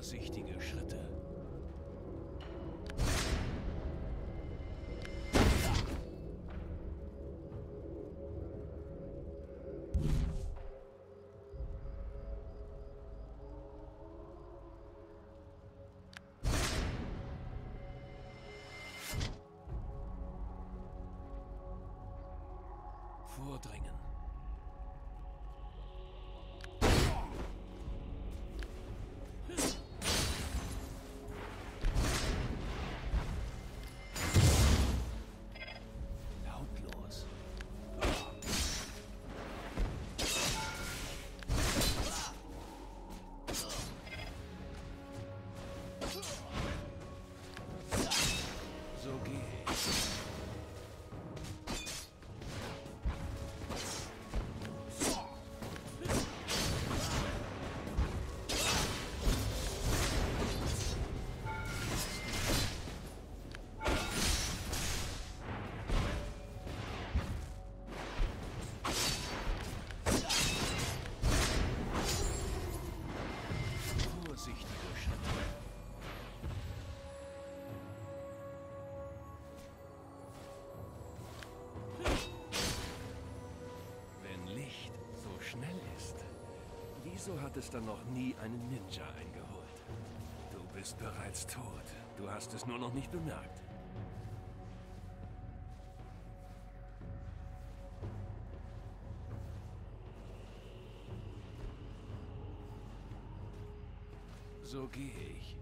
vorsichtige Schritte. Vordringen. Lautlos. So geht's. Wieso hat es dann noch nie einen Ninja eingeholt? Du bist bereits tot. Du hast es nur noch nicht bemerkt. So gehe ich.